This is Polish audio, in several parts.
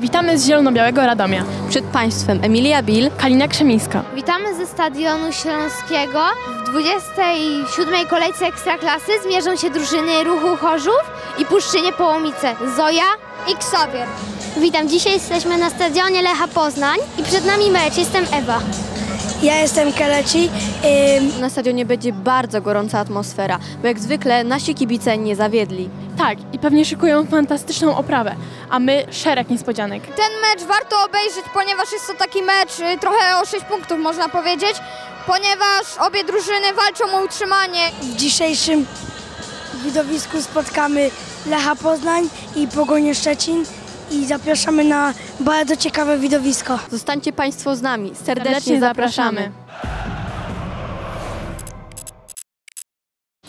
Witamy z zielono-białego Radomia. Przed Państwem Emilia Bill, Kalina Krzemińska. Witamy ze Stadionu Śląskiego. W 27. kolejce Ekstraklasy zmierzą się drużyny Ruchu Chorzów i Puszczy Niepołomice, Zoja i Ksowier. Witam, dzisiaj jesteśmy na Stadionie Lecha Poznań i przed nami mecz. Jestem Ewa. Ja jestem Kelechi. Na stadionie będzie bardzo gorąca atmosfera, bo jak zwykle nasi kibice nie zawiedli. Tak, i pewnie szykują fantastyczną oprawę, a my szereg niespodzianek. Ten mecz warto obejrzeć, ponieważ jest to taki mecz trochę o 6 punktów, można powiedzieć, ponieważ obie drużyny walczą o utrzymanie. W dzisiejszym widowisku spotkamy Lecha Poznań i Pogoń Szczecin i zapraszamy na bardzo ciekawe widowisko. Zostańcie Państwo z nami, serdecznie zapraszamy.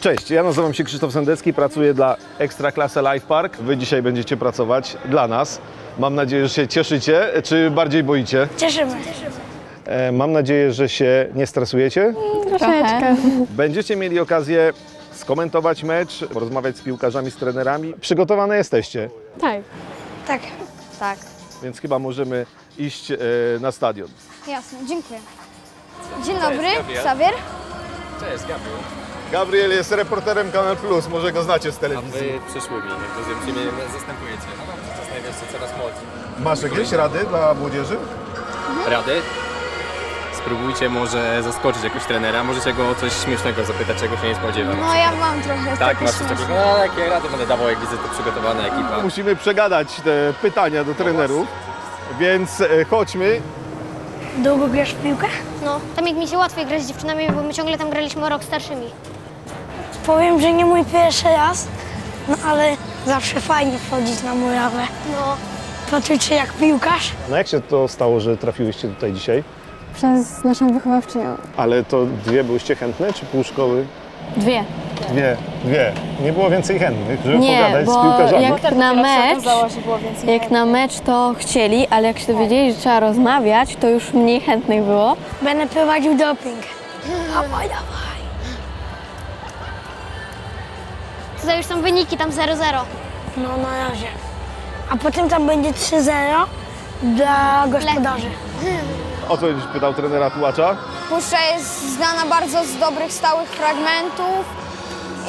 Cześć, ja nazywam się Krzysztof Sendecki, pracuję dla Ekstraklasy Life Park. Wy dzisiaj będziecie pracować dla nas. Mam nadzieję, że się cieszycie, czy bardziej boicie? Cieszymy. Mam nadzieję, że się nie stresujecie? Troszeczkę. Będziecie mieli okazję skomentować mecz, porozmawiać z piłkarzami, z trenerami. Przygotowane jesteście? Tak. Tak. Tak. Więc chyba możemy iść na stadion. Jasne, dziękuję. Dzień dobry, Xavier. Cześć, Gabriel. Gabriel jest reporterem Kanal Plus, może go znacie z telewizji. A wy przyszłymi, niektórzy mnie zastępujecie. Zastanawiam się coraz młodzi. Masz jakieś rady dla młodzieży? Rady? Spróbujcie może zaskoczyć jakoś trenera, możecie go o coś śmiesznego zapytać, czego się nie spodziewam. No ja mam trochę. Tak, masz coś takiego. No jakie rady będę dawał, jak widzę to przygotowana ekipa. Musimy przegadać te pytania do trenerów, więc chodźmy. Długo grasz w piłkę? No, tam jak mi się łatwiej grać z dziewczynami, bo my ciągle tam graliśmy o rok starszymi. Powiem, że nie mój pierwszy raz, no ale zawsze fajnie wchodzić na murawę. No. Patrzeć się jak piłkarz. No jak się to stało, że trafiłyście tutaj dzisiaj? Przez naszą wychowawczynię. Ale to dwie byłyście chętne, czy pół szkoły? Dwie. Dwie. Nie było więcej chętnych, żeby pogadać z piłkarzami? Jak na mecz to chcieli, ale jak się dowiedzieli, że trzeba rozmawiać, to już mniej chętnych było. Będę prowadził doping. Dawaj. To już są wyniki, tam 0-0. No na razie. A potem tam będzie 3-0 dla gospodarzy. O co będziesz pytał trenera Tułacza? Puszcza jest znana bardzo z dobrych, stałych fragmentów.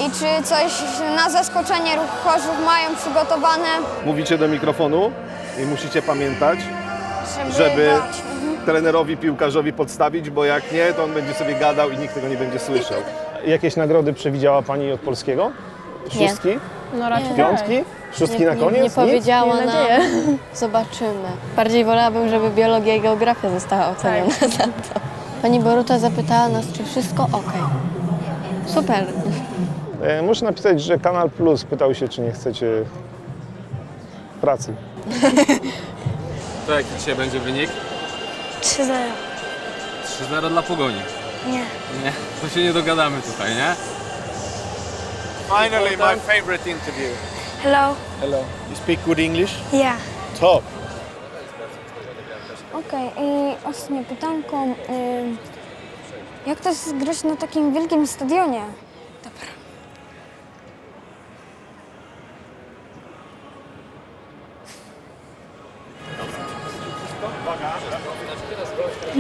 I czy coś na zaskoczenie Ruch Chorzów mają przygotowane? Mówicie do mikrofonu i musicie pamiętać, żeby trenerowi, piłkarzowi podstawić, bo jak nie, to on będzie sobie gadał i nikt tego nie będzie słyszał. Jakieś nagrody przewidziała Pani od polskiego? Szóstki? Nie. No raczej. Piątki? Szóstki nie, na koniec? Nie powiedziała nam. Zobaczymy. Bardziej wolałabym, żeby biologia i geografia została oceniona za to. Pani Boruta zapytała nas, czy wszystko ok. Super. Muszę napisać, że Kanal Plus pytał się, czy nie chcecie pracy. To jaki dzisiaj będzie wynik? 3-0. 3-0 dla Pogoni? Nie. To się nie dogadamy tutaj, nie? Finally, my favorite interview. Hello. You speak good English? Yeah. Top. Okej, i ostatnie pytanko. Jak to jest grać na takim wielkim stadionie? Dobra.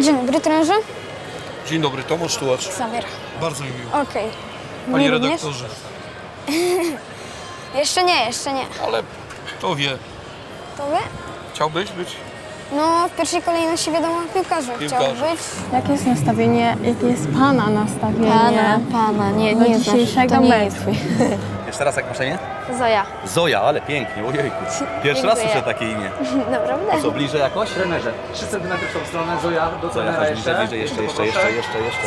Dzień dobry, trenerze. Dzień dobry, Tomasz Tułacz. Bardzo mi miło. Okej. Panie redaktorze. jeszcze nie. Ale kto wie. Chciałbyś być? No, w pierwszej kolejności wiadomo, piłkarze chciałbyś być. Jakie jest nastawienie, jakie jest Pana nastawienie? Nie dzisiejszego meczu. Jeszcze raz, jak masz imię? Zoja. Zoja, ale pięknie, ojejku. Pierwszy raz słyszę takie imię. Naprawdę? A co, bliżej jakoś? Trenerze, 3 cm w tą stronę, Zoja, do trenera jeszcze. Bliżej, jeszcze.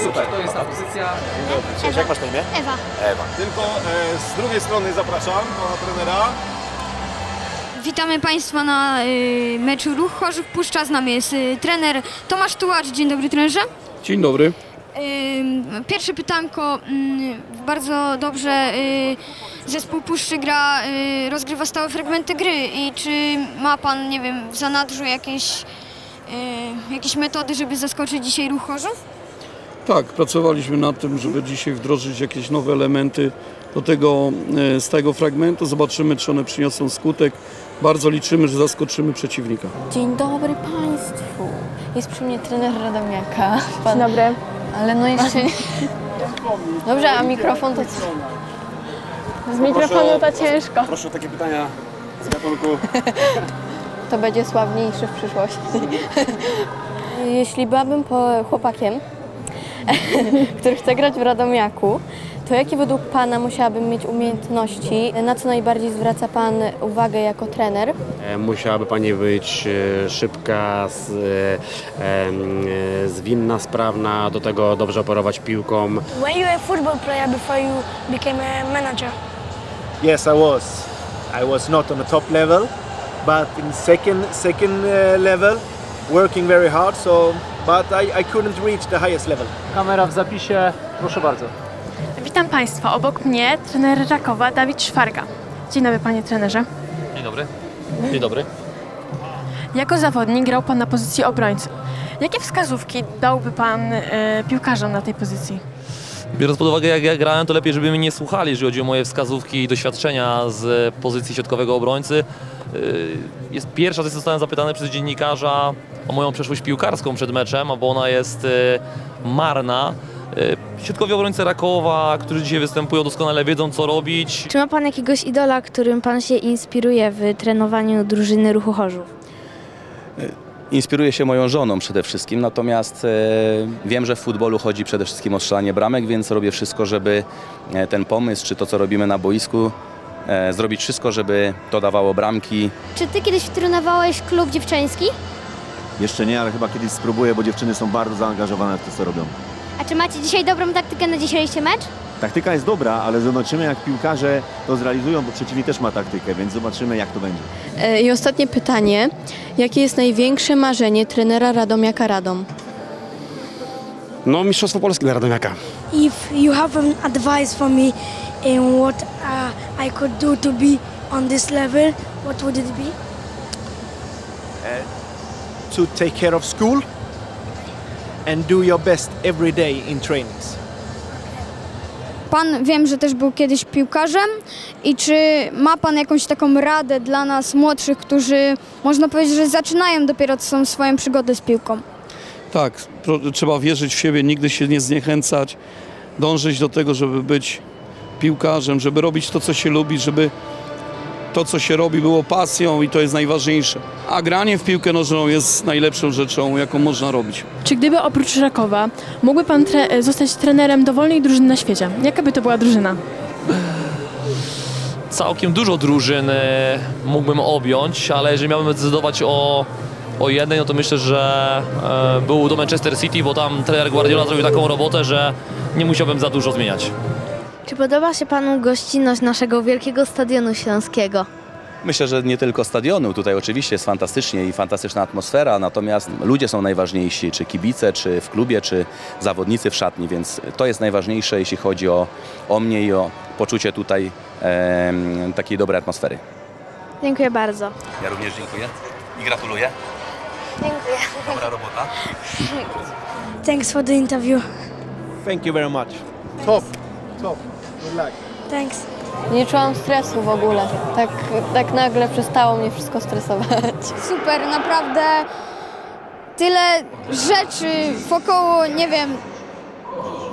Super, to jest ta pozycja. Cześć, jak masz na imię? Ewa. Tylko z drugiej strony zapraszam pana trenera. Witamy Państwa na meczu Ruch Chorzów Puszcza. Z nami jest trener Tomasz Tułacz. Dzień dobry, trenerze. Dzień dobry. Pierwsze pytanko. Bardzo dobrze zespół Puszczy rozgrywa stałe fragmenty gry. I czy ma Pan, nie wiem, w zanadrzu jakieś metody, żeby zaskoczyć dzisiaj Ruch Chorzów? Tak, pracowaliśmy nad tym, żeby dzisiaj wdrożyć jakieś nowe elementy do tego stałego fragmentu. Zobaczymy, czy one przyniosą skutek. bardzo liczymy, że zaskoczymy przeciwnika. Dzień dobry Państwu. Jest przy mnie trener Radomiaka. Pan... Dzień dobry. Ale no jeszcze nie... Dobrze, a mikrofon to co? Z mikrofonu to ciężko. Proszę o takie pytania z gatunku... To będzie sławniejszy w przyszłości. Jeśli byłabym chłopakiem, który chce grać w Radomiaku, to jakie według Pana musiałabym mieć umiejętności? Na co najbardziej zwraca Pan uwagę jako trener? Musiałaby Pani być szybka, zwinna, sprawna, do tego dobrze operować piłką. Were you a football player before you became a manager? Yes, I was. I was not on the top level, but in second level, working very hard, so but I couldn't reach the highest level. Kamera w zapisie, proszę bardzo. Witam Państwa, obok mnie trener Rakowa Dawid Szwarga. Dzień dobry Panie trenerze. Dzień dobry. Dzień dobry. Jako zawodnik grał Pan na pozycji obrońcy. Jakie wskazówki dałby Pan piłkarzom na tej pozycji? Biorąc pod uwagę jak ja grałem, to lepiej żeby mnie nie słuchali, jeżeli chodzi o moje wskazówki i doświadczenia z pozycji środkowego obrońcy. Jest pierwsza, to zostałem zapytany przez dziennikarza o moją przeszłość piłkarską przed meczem, bo ona jest marna. Środkowi obrońcy Rakowa, którzy dzisiaj występują, doskonale wiedzą co robić. Czy ma Pan jakiegoś idola, którym Pan się inspiruje w trenowaniu drużyny Ruchu Chorzów? Inspiruję się moją żoną przede wszystkim, natomiast wiem, że w futbolu chodzi przede wszystkim o strzelanie bramek, więc robię wszystko, żeby ten pomysł, czy to co robimy na boisku, zrobić wszystko, żeby to dawało bramki. Czy Ty kiedyś trenowałeś klub dziewczyński? Jeszcze nie, ale chyba kiedyś spróbuję, bo dziewczyny są bardzo zaangażowane w to, co robią. A czy macie dzisiaj dobrą taktykę na dzisiejszy mecz? Taktyka jest dobra, ale zobaczymy jak piłkarze to zrealizują, bo przeciwnik też ma taktykę, więc zobaczymy jak to będzie. I ostatnie pytanie. Jakie jest największe marzenie trenera Radomiaka Radom? No, mistrzostwo Polski dla Radomiaka. If you have an advice for me in what I could do to be on this level, what would it be? To take care of school and do your best every day in trainings. Pan wiem, że też był kiedyś piłkarzem i czy ma Pan jakąś taką radę dla nas młodszych, którzy można powiedzieć, że zaczynają dopiero są swoją przygodę z piłką? Tak, trzeba wierzyć w siebie, nigdy się nie zniechęcać, dążyć do tego, żeby być piłkarzem, żeby robić to, co się lubi, żeby to, co się robi, było pasją i to jest najważniejsze. A granie w piłkę nożną jest najlepszą rzeczą, jaką można robić. Czy gdyby oprócz Rakowa mógłby Pan zostać trenerem dowolnej drużyny na świecie? Jaka by to była drużyna? Całkiem dużo drużyn mógłbym objąć, ale jeżeli miałbym decydować o jednej, no to myślę, że był do Manchester City, bo tam trener Guardiola zrobił taką robotę, że nie musiałbym za dużo zmieniać. Czy podoba się Panu gościnność naszego wielkiego Stadionu Śląskiego? Myślę, że nie tylko stadionu. Tutaj oczywiście jest fantastycznie i fantastyczna atmosfera, natomiast ludzie są najważniejsi, czy kibice, czy w klubie, czy zawodnicy w szatni, więc to jest najważniejsze, jeśli chodzi o mnie i o poczucie tutaj takiej dobrej atmosfery. Dziękuję bardzo. Ja również dziękuję i gratuluję. Dziękuję. Dobra robota. Thanks for the interview. Thank you very much. Top. Top. Good luck. Thanks. Nie czułam stresu w ogóle. Tak nagle przestało mnie wszystko stresować. Super, naprawdę tyle rzeczy wokoło, nie wiem,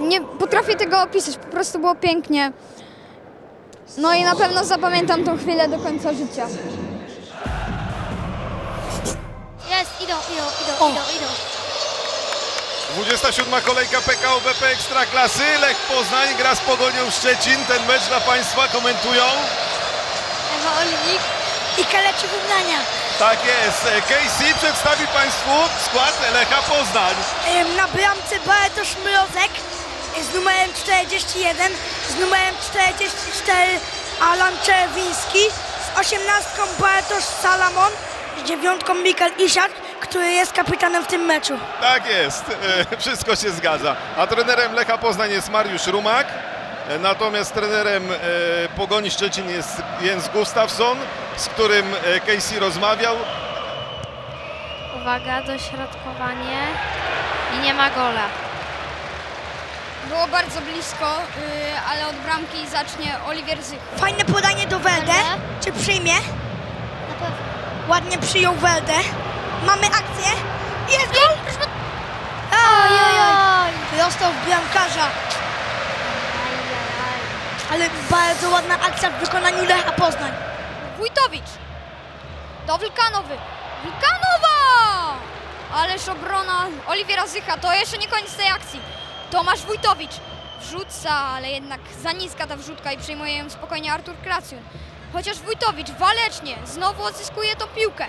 nie potrafię tego opisać, po prostu było pięknie. No i na pewno zapamiętam tą chwilę do końca życia. Jest, idą. 27. kolejka PKO BP Ekstraklasy. Lech Poznań gra z Pogonią Szczecin. Ten mecz dla Państwa komentują Ewa Oliinyk i Kelechi Fumnanya. Tak jest. KC przedstawi Państwu skład Lecha Poznań. Na bramce Bartosz Mrozek z numerem 41, z numerem 44 Alan Czerwiński, z 18 Bartosz Salamon, z 9 Mikkel Ishak, który jest kapitanem w tym meczu. Tak jest, wszystko się zgadza. A trenerem Lecha Poznań jest Mariusz Rumak, natomiast trenerem Pogoni Szczecin jest Jens Gustafsson, z którym Casey rozmawiał. Uwaga, dośrodkowanie i nie ma gola. Było bardzo blisko, ale od bramki zacznie Oliwier Zych. Fajne podanie do Weldera, czy przyjmie? Na pewno. Ładnie przyjął Weldę. Mamy akcję. Jest gol! Ojojoj! Dostał Biankarza. Ale bardzo ładna akcja w wykonaniu Lecha Poznań. Wójtowicz. Do Wulkanowy. Wulkanowa! Ależ obrona Oliwiera Zycha. To jeszcze nie koniec tej akcji. Tomasz Wójtowicz wrzuca, ale jednak za niska ta wrzutka i przyjmuje ją spokojnie Artur Kracjun. Chociaż Wójtowicz walecznie znowu odzyskuje tą piłkę.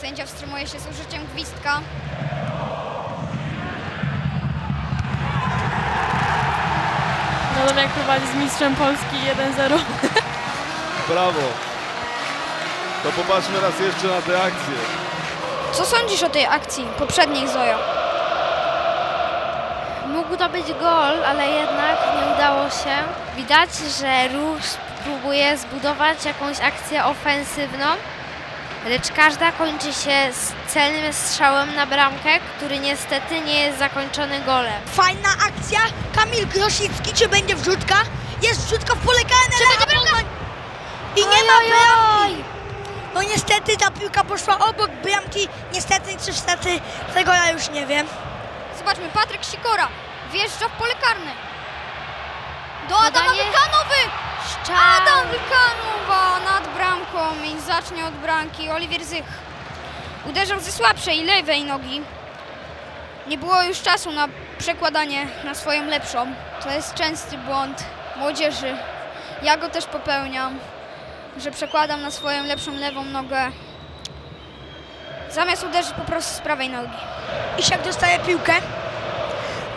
Sędzia wstrzymuje się z użyciem gwizdka. Radomiak prowadzi z mistrzem Polski 1-0. Brawo. To popatrzmy raz jeszcze na tę akcję. Co sądzisz o tej akcji poprzedniej, Zojo? Mógł to być gol, ale jednak nie udało się. Widać, że Ruch próbuje zbudować jakąś akcję ofensywną, lecz każda kończy się z celnym strzałem na bramkę, który niestety nie jest zakończony golem. Fajna akcja. Kamil Grosicki, czy będzie wrzutka? Jest wrzutka w pole karne. Czy będzie bramka? I nie ma bramki. No niestety ta piłka poszła obok bramki. Niestety czy niestety, tego ja już nie wiem. Zobaczmy, Patryk Sikora wjeżdża w pole karne. Do Adama Wulkanowy! Adam Wulkanowa nad bramką i zacznie od bramki. Oliwier Zych uderzał ze słabszej lewej nogi. Nie było już czasu na przekładanie na swoją lepszą. To jest częsty błąd młodzieży. Ja go też popełniam, że przekładam na swoją lepszą lewą nogę. Zamiast uderzyć po prostu z prawej nogi. Ishak dostaje piłkę.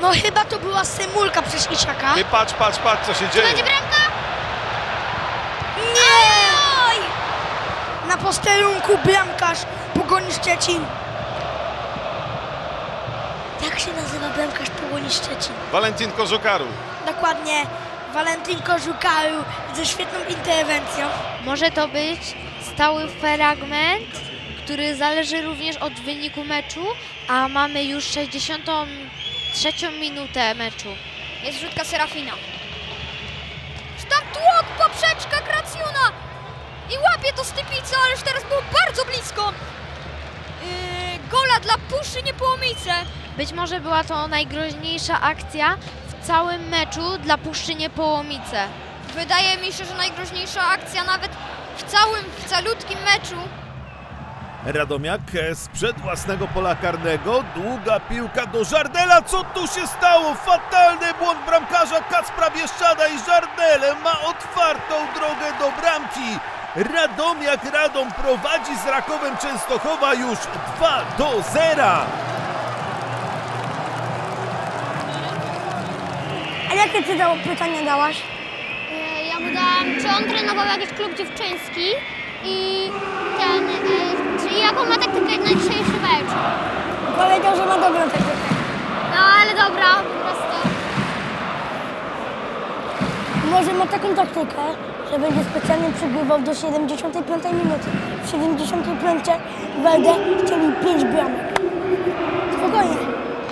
No chyba to była symulka przez Ishaka. Ty patrz, patrz, patrz, co się dzieje. To będzie bramka? Nie! Oj! Na posterunku bramkarz Pogoni Szczecin. Jak się nazywa bramkarz Pogoni Szczecin? Valentin Cojocaru. Dokładnie. Valentin Cojocaru ze świetną interwencją. Może to być stały fragment, który zależy również od wyniku meczu, a mamy już 63. minutę meczu. Jest rzutka Serafina. Tam tłok, poprzeczka Kracjuna i łapie to Stypica, ależ teraz było bardzo blisko gola dla Puszczy Niepołomice. Być może była to najgroźniejsza akcja w całym meczu dla Puszczy Niepołomice. Wydaje mi się, że najgroźniejsza akcja nawet w calutkim meczu. Radomiak sprzed własnego pola karnego, długa piłka do Żardela, co tu się stało? Fatalny błąd bramkarza Kacpra Bieszczada i Żardel ma otwartą drogę do bramki. Radomiak Radom prowadzi z Rakowem Częstochowa już 2-0. A jakie ty pytanie dałaś? Ja mu dałam, czy on trenował jakiś klub dziewczyński i jaką ma taktykę na dzisiejszy mecz? Powiedział, że ma dobrą taktykę. No ale dobra, po prostu. Może ma taką taktykę, że będzie specjalnie przegrywał do 75 minuty. W 75 Weldę chcieli 5 bramek. Spokojnie.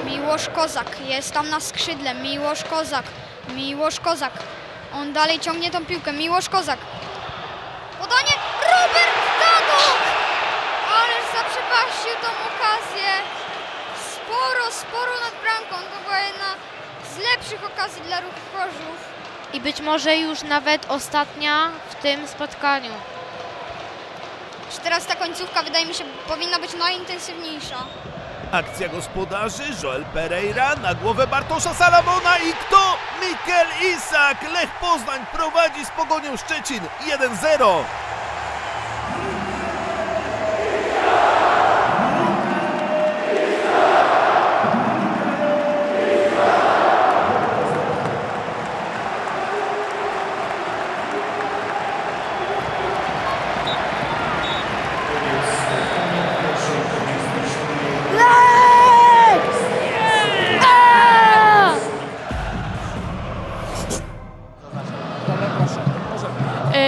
Miłosz Kozak jest tam na skrzydle. Miłosz Kozak. Miłosz Kozak. On dalej ciągnie tą piłkę. Miłosz Kozak. Podanie Robert Daduk! Ależ zaprzepaścił tą okazję. Sporo nad bramką. To była jedna z lepszych okazji dla Ruchu Chorzów. I być może już nawet ostatnia w tym spotkaniu. Już teraz ta końcówka, wydaje mi się, powinna być najintensywniejsza. Akcja gospodarzy, Joel Pereira na głowę Bartosza Salamona i kto? Mikkel Ishak. Lech Poznań prowadzi z Pogonią Szczecin 1-0.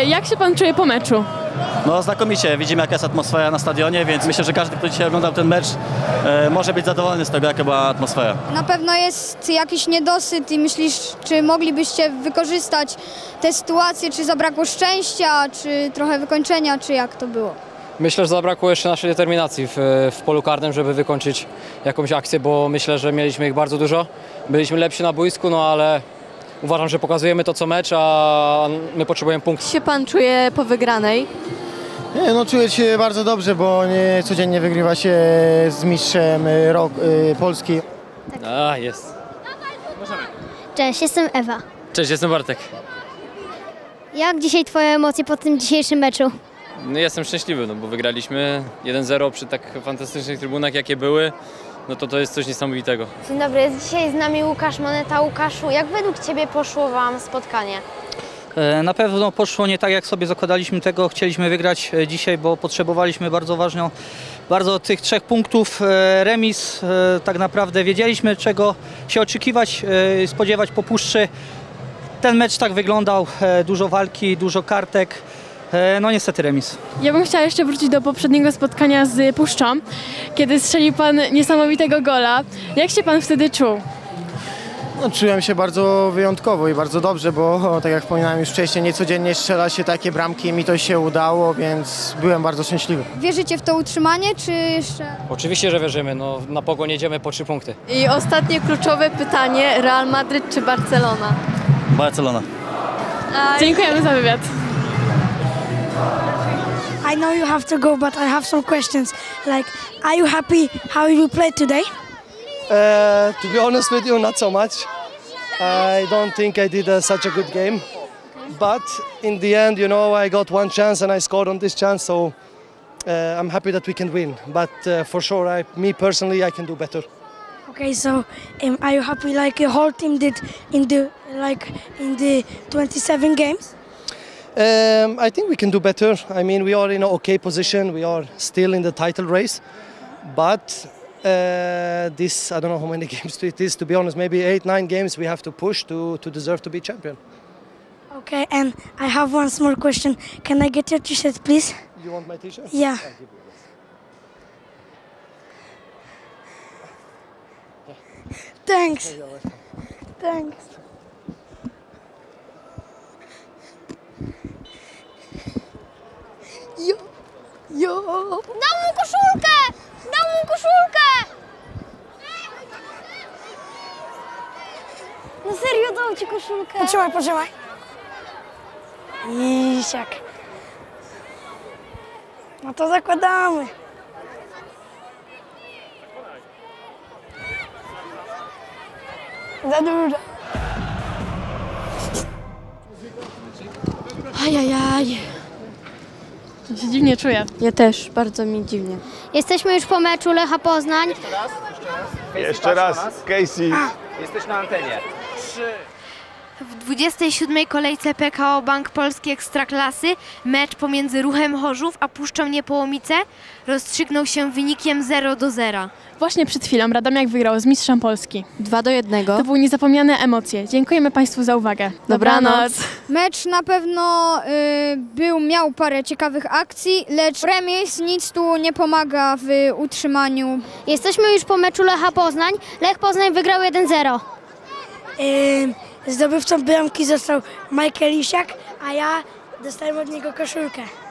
Jak się pan czuje po meczu? No znakomicie, widzimy jaka jest atmosfera na stadionie, więc myślę, że każdy, kto dzisiaj oglądał ten mecz, może być zadowolony z tego, jaka była atmosfera. Na pewno jest jakiś niedosyt i myślisz, czy moglibyście wykorzystać tę sytuację, czy zabrakło szczęścia, czy trochę wykończenia, czy jak to było? Myślę, że zabrakło jeszcze naszej determinacji w polu karnym, żeby wykończyć jakąś akcję, bo myślę, że mieliśmy ich bardzo dużo. Byliśmy lepsi na boisku, no ale uważam, że pokazujemy to co mecz, a my potrzebujemy punktów. Jak się pan czuje po wygranej? Nie, no czuję się bardzo dobrze, bo nie, codziennie wygrywa się z mistrzem Polski. Tak. A, jest. Cześć, jestem Ewa. Cześć, jestem Bartek. Jak dzisiaj twoje emocje po tym dzisiejszym meczu? No, jestem szczęśliwy, no bo wygraliśmy 1-0 przy tak fantastycznych trybunach, jakie były. No to jest coś niesamowitego. Dzień dobry, jest dzisiaj z nami Łukasz Moneta. Łukaszu, jak według ciebie poszło wam spotkanie? Na pewno poszło nie tak, jak sobie zakładaliśmy tego. Chcieliśmy wygrać dzisiaj, bo potrzebowaliśmy bardzo tych 3 punktów. Remis, tak naprawdę wiedzieliśmy, czego się oczekiwać, spodziewać po puszczy. Ten mecz tak wyglądał, dużo walki, dużo kartek. No niestety remis. Ja bym chciała jeszcze wrócić do poprzedniego spotkania z Puszczą, kiedy strzelił pan niesamowitego gola. Jak się pan wtedy czuł? No, czułem się bardzo wyjątkowo i bardzo dobrze, bo tak jak wspominałem już wcześniej, niecodziennie strzela się takie bramki i mi to się udało, więc byłem bardzo szczęśliwy. Wierzycie w to utrzymanie, czy jeszcze? Oczywiście, że wierzymy. No, na Pogoń jedziemy po 3 punkty. I ostatnie kluczowe pytanie. Real Madryt czy Barcelona? Barcelona. Dziękujemy za wywiad. I know you have to go, but I have some questions. Like, are you happy how you played today? To be honest with you, not so much. I don't think I did such a good game. But in the end, you know, I got one chance and I scored on this chance, so I'm happy that we can win. But for sure, me personally, I can do better. Okay, so are you happy like your whole team did in the 27 games? I think we can do better. I mean, we are in an okay position. We are still in the title race, but this, I don't know how many games it is, to be honest, maybe 8, 9 games we have to push to deserve to be champion. Okay, and I have one small question. Can I get your t-shirt, please? You want my t-shirt? Yeah. Thanks. Thanks. Jo. Dam mu koszulkę! Dam mu koszulkę! No serio, dam ci koszulkę. Poczekaj, poczekaj. Ishak. No to zakładamy. Za dużo. Ajajaj. Ja się dziwnie czuję. Ja też, bardzo mi dziwnie. Jesteśmy już po meczu Lecha Poznań. Jeszcze raz? Jeszcze raz. Casey. Jesteś na antenie. 3. W 27. kolejce PKO Bank Polski Ekstraklasy mecz pomiędzy Ruchem Chorzów a Puszczą Niepołomice rozstrzygnął się wynikiem 0-0. Właśnie przed chwilą Radomiak wygrał z mistrzem Polski 2-1. To były niezapomniane emocje. Dziękujemy państwu za uwagę. Dobranoc. Mecz na pewno miał parę ciekawych akcji, lecz remis nic tu nie pomaga w utrzymaniu. Jesteśmy już po meczu Lecha Poznań. Lech Poznań wygrał 1-0. Zdobywcą bramki został Mikkel Ishak, a ja dostałem od niego koszulkę.